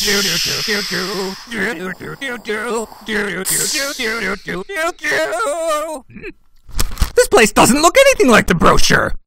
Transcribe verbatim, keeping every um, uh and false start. This place doesn't look anything like the brochure.